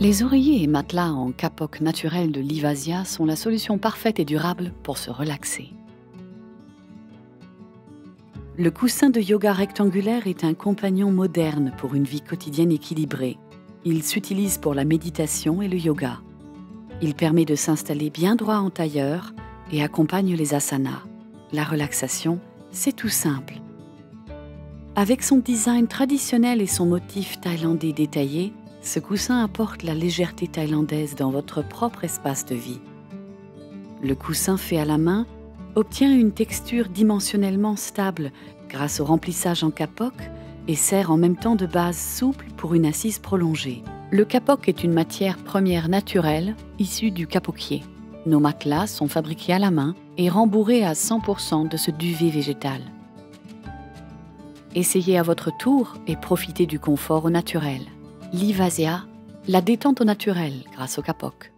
Les oreillers et matelas en kapok naturel de Livasia sont la solution parfaite et durable pour se relaxer. Le coussin de yoga rectangulaire est un compagnon moderne pour une vie quotidienne équilibrée. Il s'utilise pour la méditation et le yoga. Il permet de s'installer bien droit en tailleur et accompagne les asanas. La relaxation, c'est tout simple. Avec son design traditionnel et son motif thaïlandais détaillé, ce coussin apporte la légèreté thaïlandaise dans votre propre espace de vie. Le coussin fait à la main obtient une texture dimensionnellement stable grâce au remplissage en kapok et sert en même temps de base souple pour une assise prolongée. Le kapok est une matière première naturelle issue du kapokier. Nos matelas sont fabriqués à la main et rembourrés à 100% de ce duvet végétal. Essayez à votre tour et profitez du confort au naturel. Livasia, la détente au naturel grâce au kapok.